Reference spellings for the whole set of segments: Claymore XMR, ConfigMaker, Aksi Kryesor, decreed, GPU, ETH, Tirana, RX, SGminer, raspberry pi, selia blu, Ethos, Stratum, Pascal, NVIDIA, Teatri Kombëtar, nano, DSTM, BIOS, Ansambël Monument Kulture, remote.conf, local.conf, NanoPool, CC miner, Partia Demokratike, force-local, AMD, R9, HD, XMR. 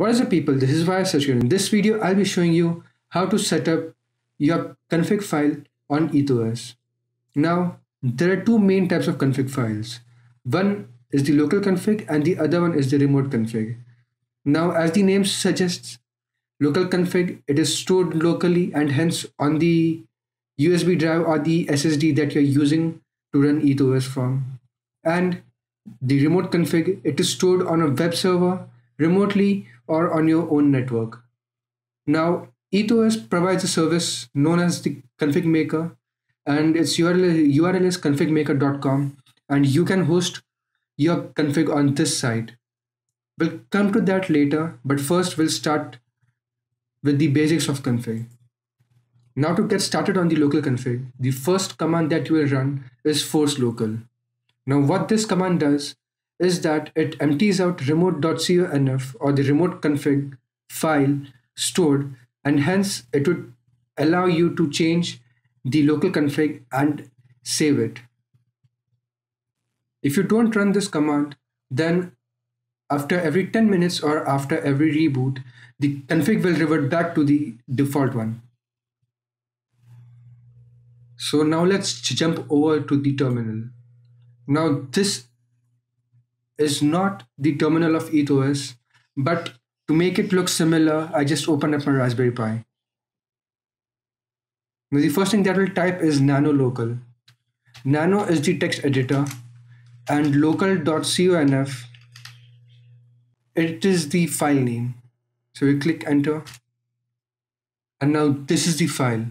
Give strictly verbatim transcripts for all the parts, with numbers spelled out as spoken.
What is up, people? This is Sachin. In this video, I'll be showing you how to set up your config file on Ethos. Now, there are two main types of config files. One is the local config and the other one is the remote config. Now, as the name suggests, local config, it is stored locally and hence on the U S B drive or the S S D that you're using to run Ethos from. And the remote config, it is stored on a web server remotely or on your own network. Now, Ethos provides a service known as the ConfigMaker, and its U R L is config maker dot com, and you can host your config on this site. We'll come to that later, but first we'll start with the basics of config. Now, to get started on the local config, the first command that you will run is force-local. Now, what this command does is that it empties out remote dot conf or the remote config file stored, and hence it would allow you to change the local config and save it. If you don't run this command, then after every ten minutes or after every reboot, the config will revert back to the default one. So now let's jump over to the terminal. Now, this is not the terminal of Ethos, but to make it look similar, I just opened up my Raspberry Pi. Now, the first thing that we'll type is nano local. Nano is the text editor, and local dot conf, it is the file name. So we click enter, and now this is the file.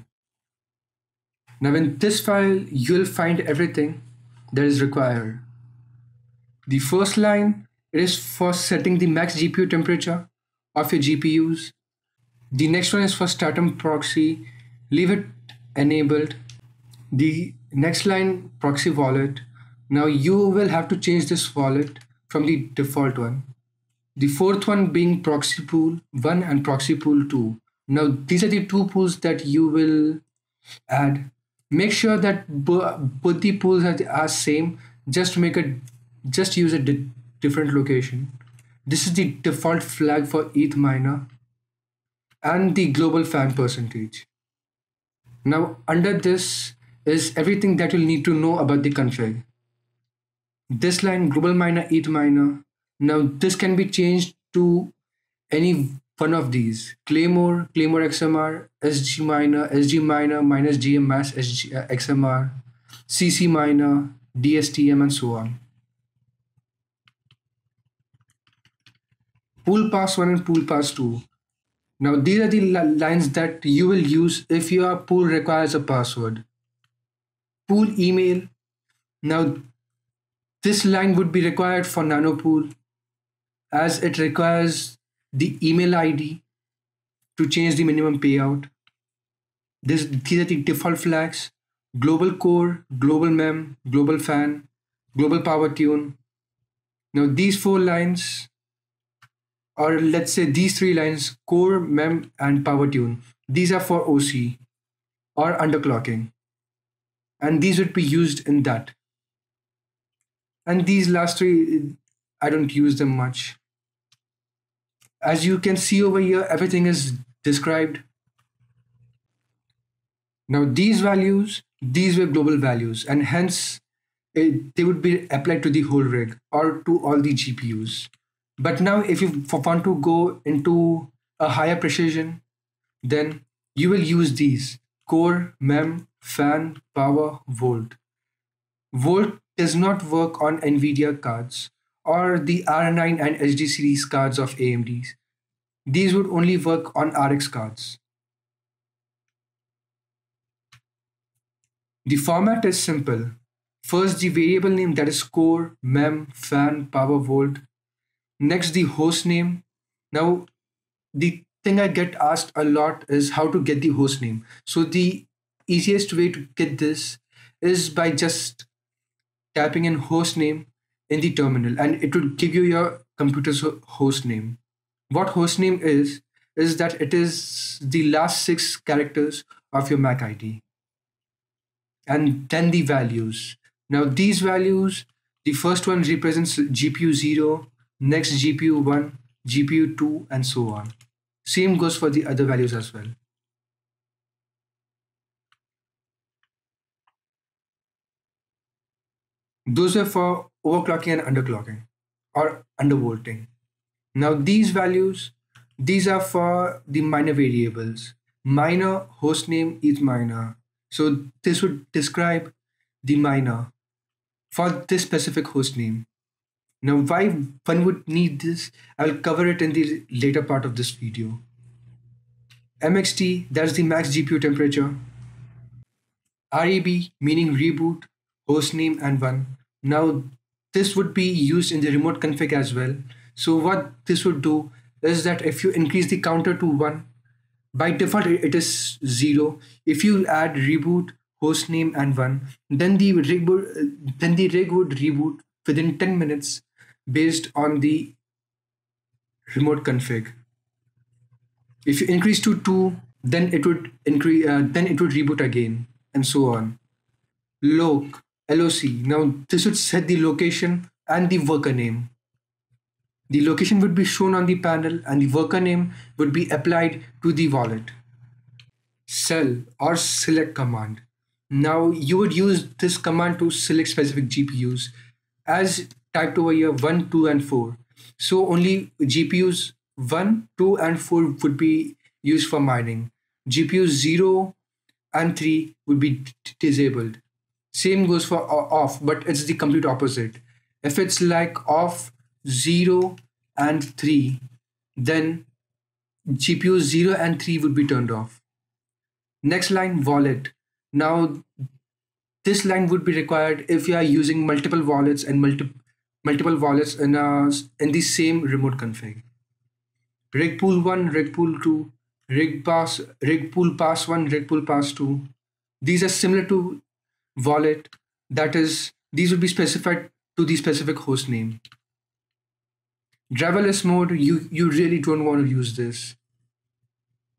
Now, in this file, you'll find everything that is required. The first line, it is for setting the max G P U temperature of your G P Us. The next one is for stratum proxy, leave it enabled. The next line, proxy wallet. Now you will have to change this wallet from the default one. The fourth one being proxy pool one and proxy pool two. Now these are the two pools that you will add. Make sure that both the pools are, are same, just to make it, just use a di different location. This is the default flag for E T H miner and the global fan percentage. Now under this is everything that you'll need to know about the config. This line, global miner, E T H miner. Now this can be changed to any one of these: Claymore, Claymore X M R, S G miner, S G miner, minus G M mass, S G, uh, X M R, C C miner, D S T M, and so on. Pool pass one and pool pass two. Now these are the lines that you will use if your pool requires a password. Pool email. Now this line would be required for NanoPool, as it requires the email I D to change the minimum payout. This, these are the default flags: global core, global mem, global fan, global power tune. Now these four lines, or let's say these three lines, core, mem, and power tune, these are for O C or underclocking, and these would be used in that. And these last three, I don't use them much. As you can see over here, everything is described. Now these values, these were global values, and hence it, they would be applied to the whole rig or to all the G P Us. But now if you want to go into a higher precision, then you will use these: core, mem, fan, power, volt. Volt does not work on NVIDIA cards or the R nine and H D series cards of A M D. These would only work on R X cards. The format is simple. First, the variable name, that is core, mem, fan, power, volt. Next, the host name. Now, the thing I get asked a lot is how to get the host name. So the easiest way to get this is by just typing in host name in the terminal, and it would give you your computer's host name. What host name is, is that it is the last six characters of your MAC I D, and then the values. Now these values, the first one represents G P U zero, next G P U one, G P U two, and so on. Same goes for the other values as well. Those are for overclocking and underclocking or undervolting. Now these values, these are for the miner variables. Miner, hostname, eth miner. So this would describe the miner for this specific hostname. Now why one would need this, I'll cover it in the later part of this video. M X T, that's the max G P U temperature. R E B, meaning reboot, hostname and one. Now this would be used in the remote config as well. So what this would do is that if you increase the counter to one, by default it is zero. If you add reboot, hostname and one, then the rig would, then the rig would reboot within ten minutes based on the remote config. If you increase to two, then it would increase, uh, then it would reboot again, and so on. Loc, L O C. Now this would set the location and the worker name. The location would be shown on the panel and the worker name would be applied to the wallet. Sell or select command. Now you would use this command to select specific G P Us as typed over here one, two and four. So only G P Us one, two and four would be used for mining. G P Us zero and three would be disabled. Same goes for off, but it's the complete opposite. If it's like off zero and three, then G P U zero and three would be turned off. Next line, wallet. Now this line would be required if you are using multiple wallets and multi multiple wallets in, a, in the same remote config. Rig pool one, rig pool two, rig pass, rig pool pass one, rig pool pass two. These are similar to wallet, that is, these would be specified to the specific host name. Driverless mode, you, you really don't want to use this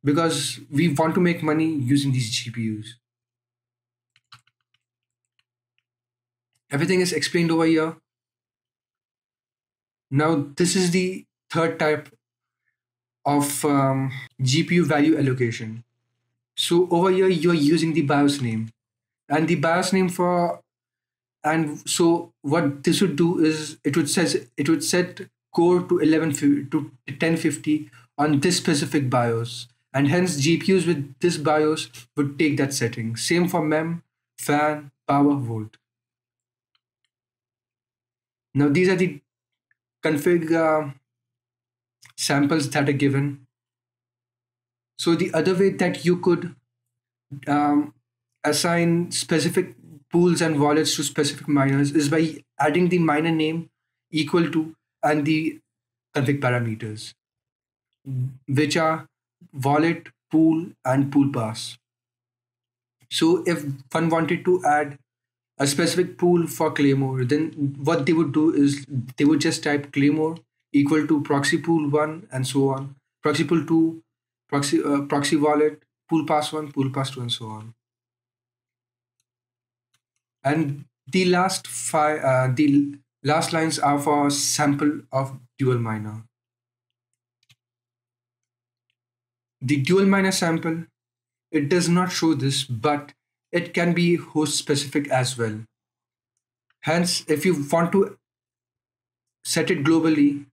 because we want to make money using these G P Us. Everything is explained over here. Now this is the third type of um, G P U value allocation. So over here you're using the BIOS name and the BIOS name for, and so what this would do is it would says it would set core to eleven to ten fifty on this specific BIOS, and hence G P Us with this BIOS would take that setting. Same for mem, fan, power, volt. Now these are the config uh, samples that are given. So the other way that you could um, assign specific pools and wallets to specific miners is by adding the miner name equal to and the config parameters, which are wallet, pool and pool pass. So if one wanted to add a specific pool for Claymore, then what they would do is they would just type Claymore equal to proxy pool one and so on, proxy pool two, proxy, uh, proxy wallet, pool pass one, pool pass two and so on. And the last five, uh, the last lines are for sample of dual miner. The dual miner sample, it does not show this, but it can be host specific as well. Hence, if you want to set it globally,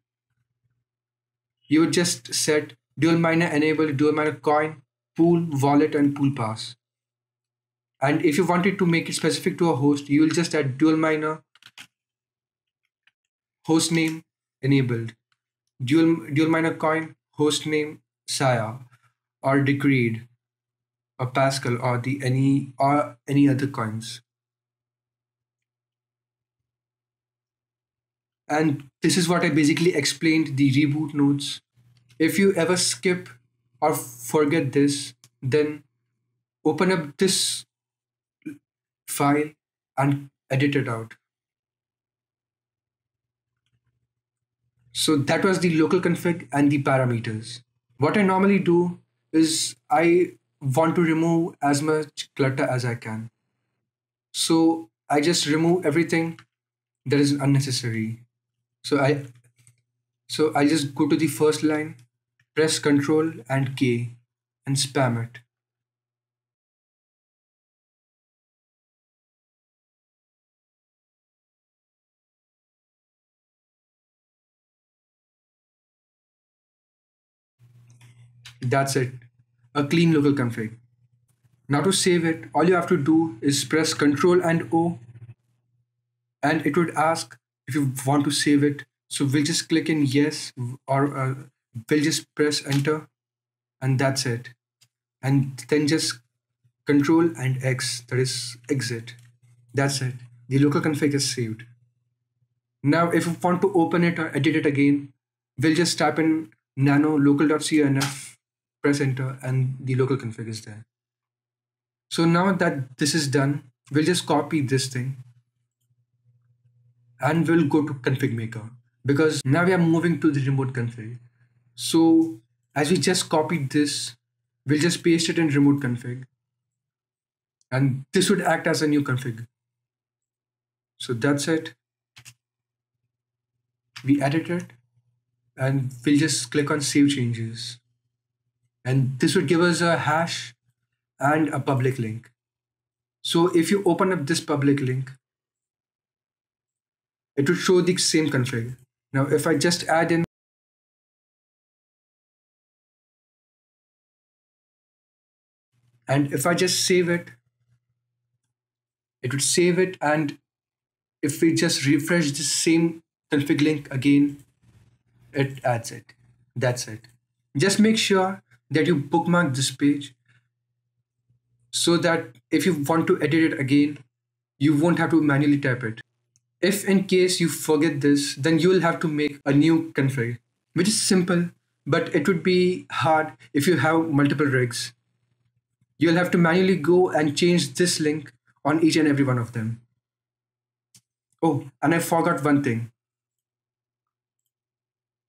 you would just set dual miner enable, dual miner coin, pool, wallet and pool pass. And if you wanted to make it specific to a host, you will just add dual miner hostname enabled, dual, dual miner coin, hostname S I A or decreed or Pascal or the any or any other coins. And this is what I basically explained, the reboot nodes. If you ever skip or forget this, then open up this file and edit it out. So that was the local config and the parameters. What I normally do is I want to remove as much clutter as I can. So I just remove everything that is unnecessary. So I So I'll just go to the first line, press Ctrl and K and spam it. That's it, a clean local config. Now to save it, all you have to do is press Ctrl and O, and it would ask if you want to save it. So we'll just click in yes, or uh, we'll just press enter, and that's it. And then just Ctrl and X, that is exit. That's it, the local config is saved. Now if you want to open it or edit it again, we'll just type in nano local.conf, press enter, and the local config is there. So now that this is done, we'll just copy this thing and we'll go to ConfigMaker, because now we are moving to the remote config. So as we just copied this, we'll just paste it in remote config, and this would act as a new config. So that's it. We edit it and we'll just click on save changes, and this would give us a hash and a public link. So if you open up this public link, it would show the same config. Now if I just add in, and if I just save it, it would save it, and if we just refresh the same config link again, it adds it. That's it. Just make sure that you bookmark this page, so that if you want to edit it again, you won't have to manually type it. If in case you forget this, then you will have to make a new config, which is simple, but it would be hard if you have multiple rigs. You'll have to manually go and change this link on each and every one of them. Oh, and I forgot one thing.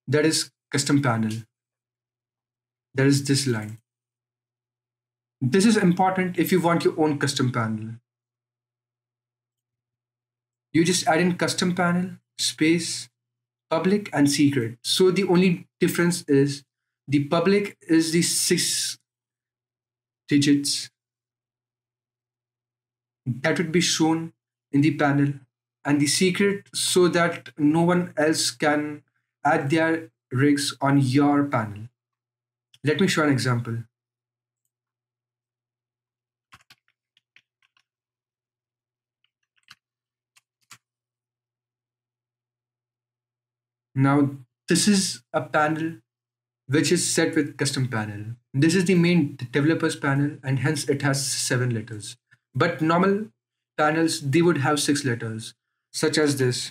That is custom panel. There is this line. This is important if you want your own custom panel. You just add in custom panel, space, public and secret. So the only difference is the public is the six digits that would be shown in the panel, and the secret so that no one else can add their rigs on your panel. Let me show an example. Now this is a panel which is set with custom panel. This is the main developer's panel, and hence it has seven letters. But normal panels, they would have six letters, such as this.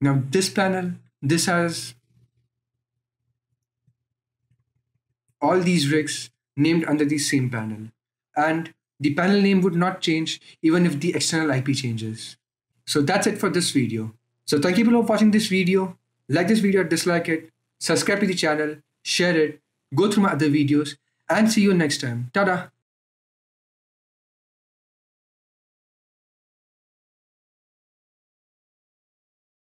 Now this panel, this has all these rigs named under the same panel. And the panel name would not change even if the external I P changes. So that's it for this video. So thank you people for watching this video. Like this video, dislike it, subscribe to the channel, share it, go through my other videos, and see you next time. Ta-da!